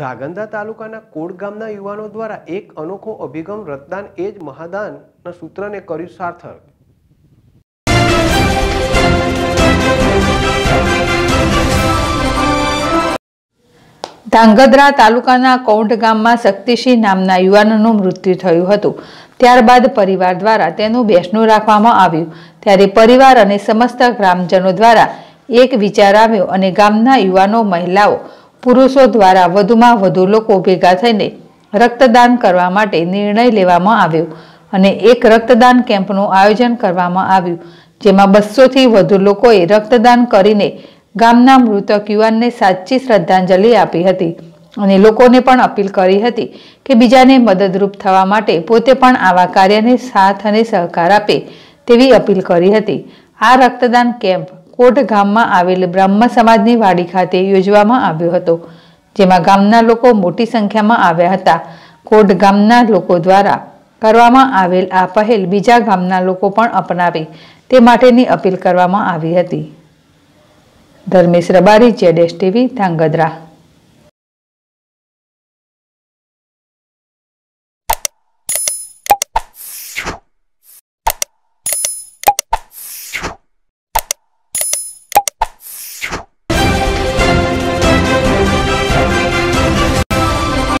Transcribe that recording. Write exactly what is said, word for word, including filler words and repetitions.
ધ્રાંગધ્રા તાલુકાના કોંઢ ગામના યુવાનો દ્વારા એક અનોખો અભિગમ રક્તદાન એ જ મહાદાનના સૂત્રને કર્યું સાર્થક। ધ્રાંગધ્રા તાલુકાના કોંઢ ગામમાં શક્તિસિંહ નામના યુવાનનું મૃત્યુ થયું હતું। ત્યારબાદ પરિવાર દ્વારા તેનું બેસણું રાખવામાં આવ્યું, ત્યારે પરિવાર અને સમસ્ત ગ્રામજનો દ્વારા એક વિચાર આવ્યો અને ગામના યુવાનો, મહિલાઓ, पुरुषों द्वारा वधुमां वधु लोको भेगा थईने रक्तदान करवा माटे निर्णय लेवामां आव्यो अने एक रक्तदान केम्पनुं आयोजन करवामां आव्युं, जेमां बस्सो थी वधु लोकोए रक्तदान करीने गामना मृतक युवानने साची श्रद्धांजलि आपी हती अने लोकोने पण अपील करी हती के बीजाने मददरूप थवा माटे पोते पण आवा कार्यने साथ अने सहकार आपे तेवी अपील करी हती। आ रक्तदान केम्प कोंढ गाममां आवेल ब्राह्मण समाजनी वाडी खाते योजवामां आव्यो हतो, जेमां गामना लोको मोटी संख्यामां आव्या हता। कोंढ गामना लोको द्वारा करवामां आवेल आ पहल बीजा गामना लोको पण अपनावे ते माटेनी अपील करवामां आवी हती। Dharmesh Rabari, Z S T V, Dhrangadhra.